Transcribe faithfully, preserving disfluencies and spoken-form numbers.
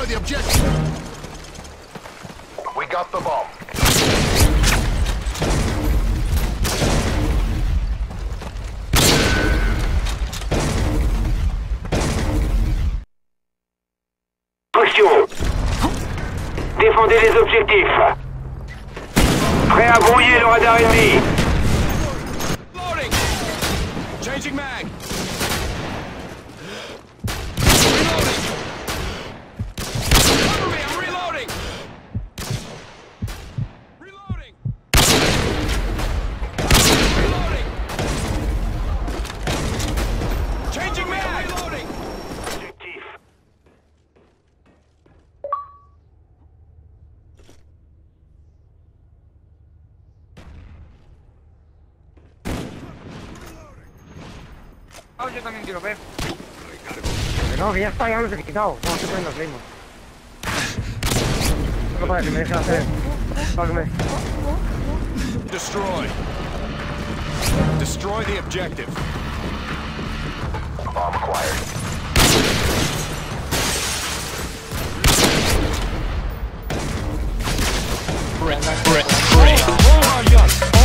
Destroy the objective. We got the bomb. Caution. Défendez les objectifs. Prêt à brouiller le radar ennemi. Loading. Changing mag. Yo también quiero ver. No, que ya está, ya los he quitado. No, estoy poniendo los mismos. Solo para que me dejen hacer. Para que me... Destroy. Destroy the objective. Bomb acquired. Brick, brick, brick.